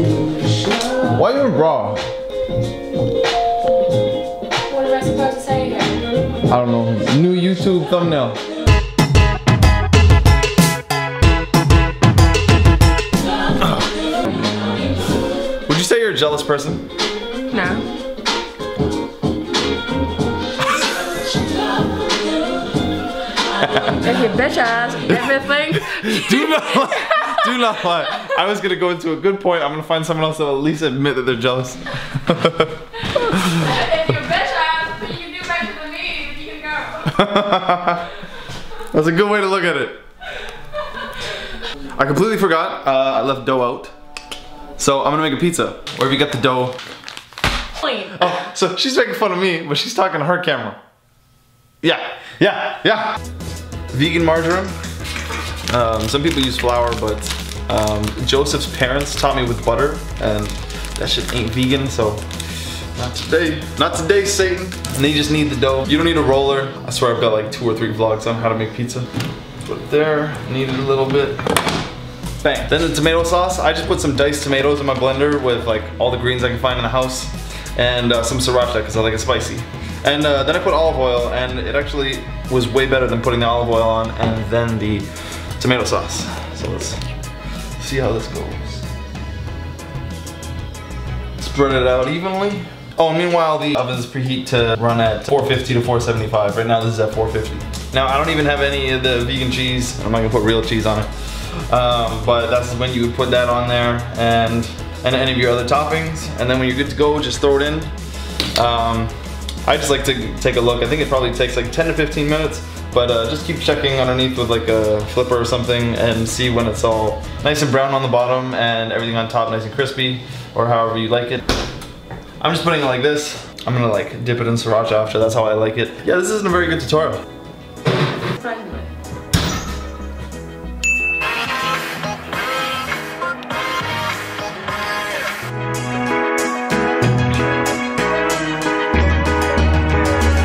Why even bra? What am I supposed to say here? I don't know. New YouTube thumbnail. Would you say you're a jealous person? No. If you bitch ass, everything. Do not lie. I was gonna go into a good point. I'm gonna find someone else that'll at least admit that they're jealous. If you bitch ass, but you do better than me, you can go. That's a good way to look at it. I completely forgot. I left dough out, so I'm gonna make a pizza. Where have you got the dough? Clean. Oh, so she's making fun of me, but she's talking to her camera. Yeah. Vegan margarine. Some people use flour, but Joseph's parents taught me with butter, and that shit ain't vegan, so not today. Not today, Satan. And you just need the dough. You don't need a roller. I swear I've got like 2 or 3 vlogs on how to make pizza. Put it there, knead it a little bit. Bang. Then the tomato sauce. I just put some diced tomatoes in my blender with like all the greens I can find in the house, and some sriracha because I like it spicy. And then I put olive oil, and it actually was way better than putting the olive oil on and then the tomato sauce. So let's see how this goes. Spread it out evenly. Oh, and meanwhile the oven's preheat to run at 450 to 475. Right now this is at 450. Now I don't even have any of the vegan cheese. I'm not gonna put real cheese on it. But that's when you would put that on there and any of your other toppings. And then when you're good to go, just throw it in. I just like to take a look. I think it probably takes like 10 to 15 minutes, but just keep checking underneath with like a flipper or something and see when it's all nice and brown on the bottom and everything on top nice and crispy, or however you like it. I'm just putting it like this. I'm gonna like dip it in sriracha after. That's how I like it. Yeah, this isn't a very good tutorial.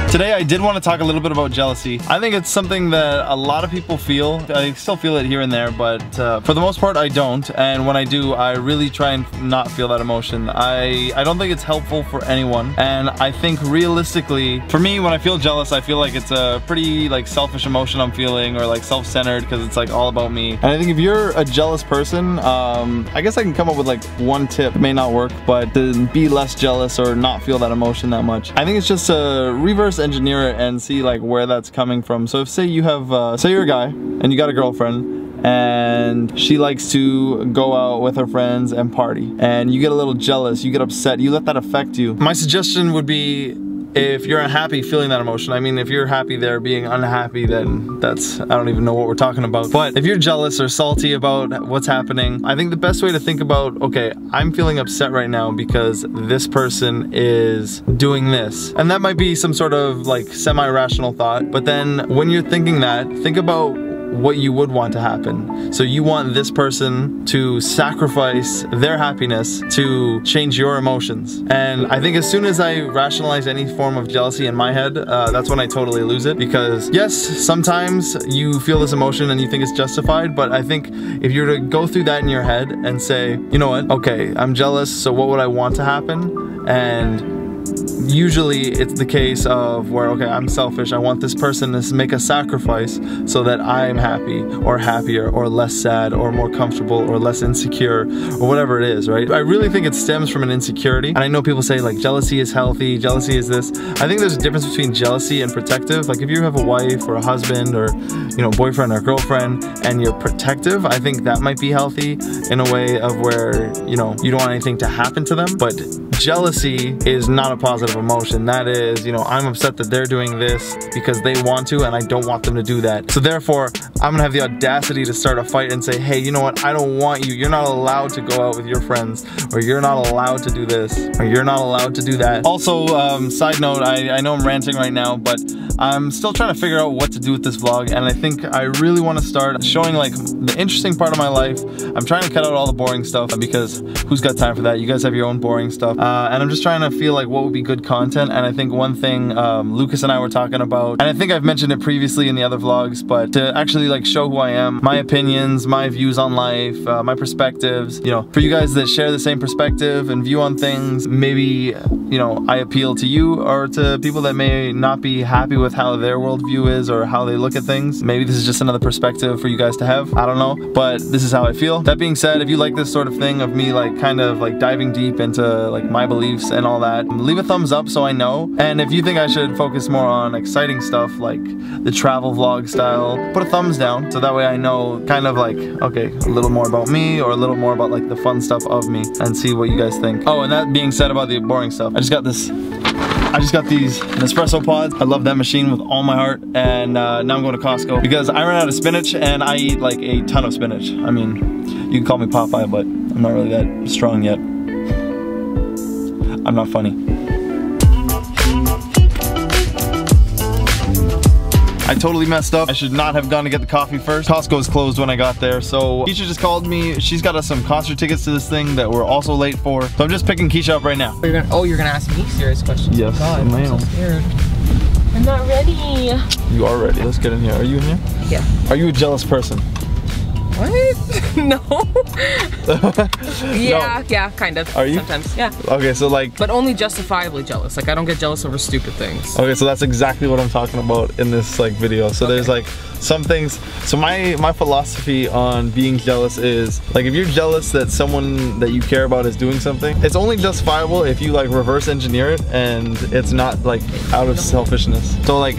Today I did want to talk a little bit about jealousy. I think it's something that a lot of people feel. I still feel it here and there, but for the most part I don't, and when I do I really try and not feel that emotion. I don't think it's helpful for anyone, and I think realistically for me when I feel jealous I feel like it's a pretty like selfish emotion I'm feeling, or like self-centered, because it's like all about me. And I think if you're a jealous person, I guess I can come up with like one tip. It may not work, but to be less jealous or not feel that emotion that much. I think it's just a reverse engineer it and see like where that's coming from. So if say you have say you're a guy and you got a girlfriend and she likes to go out with her friends and party, and you get a little jealous, you get upset, you let that affect you. My suggestion would be, if you're unhappy feeling that emotion, I mean if you're happy there being unhappy, then that's, I don't even know what we're talking about. But if you're jealous or salty about what's happening, I think the best way to think about, okay, I'm feeling upset right now because this person is doing this. And that might be some sort of like semi-rational thought, but then when you're thinking that, think about what you would want to happen. So you want this person to sacrifice their happiness to change your emotions. And I think as soon as I rationalize any form of jealousy in my head, that's when I totally lose it. Because yes, sometimes you feel this emotion and you think it's justified, but I think if you're to go through that in your head and say, you know what, okay, I'm jealous, so what would I want to happen? And usually it's the case of where, okay, I'm selfish, I want this person to make a sacrifice so that I'm happy or happier or less sad or more comfortable or less insecure or whatever it is, right? I really think it stems from an insecurity. And I know people say like jealousy is healthy, jealousy is this. I think there's a difference between jealousy and protective. Like if you have a wife or a husband or, you know, boyfriend or girlfriend and you're protective, I think that might be healthy in a way of where, you know, you don't want anything to happen to them. But jealousy is not a positive emotion. That is, you know, I'm upset that they're doing this because they want to and I don't want them to do that. So therefore, I'm gonna have the audacity to start a fight and say, hey, you know what, I don't want you. You're not allowed to go out with your friends, or you're not allowed to do this, or you're not allowed to do that. Also, side note, I know I'm ranting right now, but I'm still trying to figure out what to do with this vlog, and I think I really want to start showing like the interesting part of my life. I'm trying to cut out all the boring stuff because who's got time for that? You guys have your own boring stuff. And I'm just trying to feel like what would be good content. And I think one thing Lucas and I were talking about, and I think I've mentioned it previously in the other vlogs, but to actually like show who I am, my opinions, my views on life, my perspectives, you know, for you guys that share the same perspective and view on things, maybe, you know, I appeal to you or to people that may not be happy with how their worldview is or how they look at things. Maybe this is just another perspective for you guys to have. I don't know, but this is how I feel. That being said, if you like this sort of thing of me like kind of like diving deep into like my beliefs and all that, leave a thumbs up so I know. And if you think I should focus more on exciting stuff like the travel vlog style, put a thumbs down so that way I know kind of like, okay, a little more about me or a little more about like the fun stuff of me, and see what you guys think. Oh, and that being said about the boring stuff, I just got these Nespresso pods. I love that machine with all my heart, and now I'm going to Costco because I ran out of spinach, and I eat like a ton of spinach. I mean, you can call me Popeye, but I'm not really that strong yet. I'm not funny. I totally messed up. I should not have gone to get the coffee first. Costco was closed when I got there, so Keisha just called me. She's got us some concert tickets to this thing that we're also late for. So I'm just picking Keisha up right now. You're gonna ask me serious questions? Yes, God, I'm so scared. I'm not ready. You are ready. Let's get in here. Are you in here? Yeah. Are you a jealous person? What? No. Yeah, no. Yeah, kind of. Are you? Sometimes, yeah. Okay, so like... But only justifiably jealous. Like, I don't get jealous over stupid things. Okay, so that's exactly what I'm talking about in this like video. So there's like some things... So my philosophy on being jealous is like, if you're jealous that someone that you care about is doing something, it's only justifiable if you like reverse engineer it and it's not like out of selfishness. So like...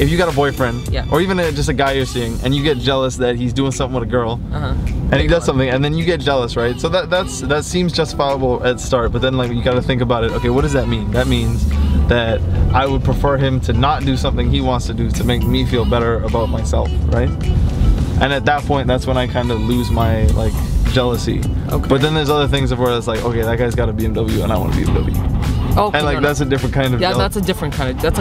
If you got a boyfriend, yeah, or even just a guy you're seeing, and you get jealous that he's doing something with a girl, and he does something, and then you get jealous, right? So that seems justifiable at start, but then like you got to think about it. Okay, what does that mean? That means that I would prefer him to not do something he wants to do to make me feel better about myself, right? And at that point, that's when I kind of lose my like jealousy. Okay. But then there's other things of where it's like, okay, that guy's got a BMW, and I want a BMW. Oh, and like that's a different kind of jealousy. That's a different kind of, that's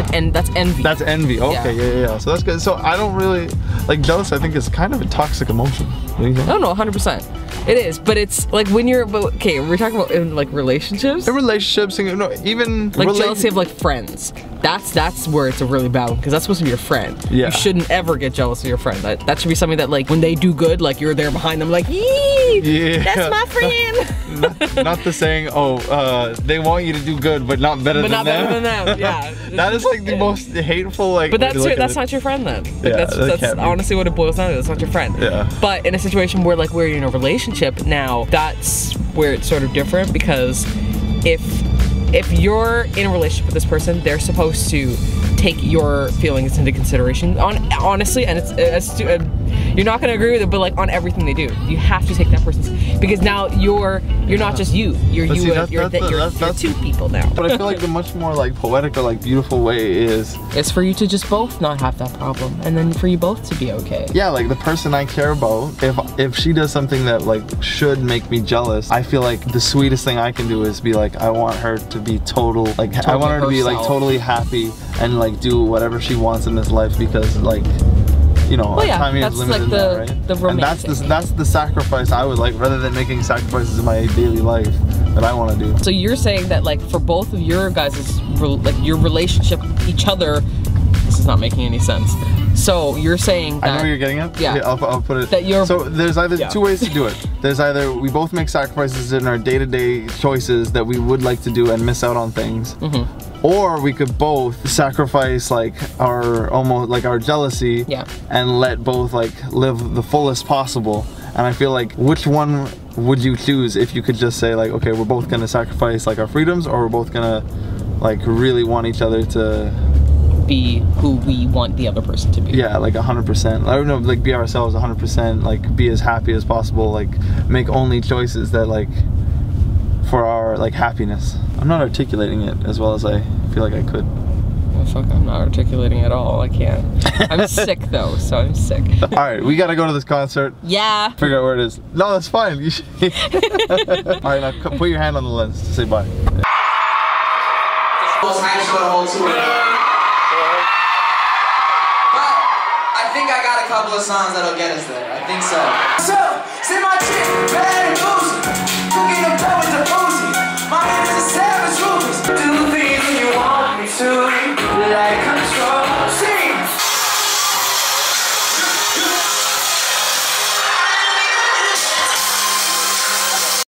envy. That's envy, okay, yeah. So that's good. So I don't really, like jealous I think is kind of a toxic emotion. What do you think? No, 100%. It is, but it's like when you're, okay, we're talking about in like relationships? In relationships, no, even. Like jealousy of like friends. That's where it's a really bad one, because that's supposed to be your friend. Yeah. You shouldn't ever get jealous of your friend. That should be something that like when they do good, like you're there behind them like, yee, yeah, that's my friend. not the saying, oh, they want you to do good, but not better than them. Yeah. That is like the most hateful like. But that's not your friend then. Like, yeah, that's honestly what it boils down to. That's not your friend. Yeah. But in a situation where like we're in a relationship now, that's where it's sort of different, because if you're in a relationship with this person, they're supposed to take your feelings into consideration. Honestly, and you're not gonna agree with it, but like on everything they do, you have to take that person's, because now you're not just you. You're two people now. But I feel like the much more like poetic or like beautiful way is, it's for you to just both not have that problem, and then for you both to be okay. Yeah, like the person I care about, if she does something that like should make me jealous, I feel like the sweetest thing I can do is be like, I want her to be I want her to be like totally happy and like do whatever she wants in this life, because like, you know, time is limited, like right? And that's the sacrifice I would like, rather than making sacrifices in my daily life that I want to do. So you're saying that like for both of your guys' like your relationship with each other, this is not making any sense. So you're saying that... I know what you're getting at? Yeah. Okay, I'll put it... That you're... So there's either two ways to do it. There's either we both make sacrifices in our day-to-day choices that we would like to do and miss out on things. Or we could both sacrifice like our jealousy and let both like live the fullest possible. And I feel like, which one would you choose if you could just say like, okay, we're both gonna sacrifice like our freedoms, or we're both gonna like really want each other to be who we want the other person to be. Yeah, like 100%. I don't know, like be ourselves 100%, like be as happy as possible, like make only choices that like for our like happiness. I'm not articulating it as well as I feel like I could. Well, fuck, I'm not articulating at all. I can't. I'm sick though, so I'm sick. All right, we gotta go to this concert. Yeah. Figure out where it is. No, that's fine. You should. All right, now put your hand on the lens to say bye. I think I got a couple of songs that'll get us there. I think so. So, say my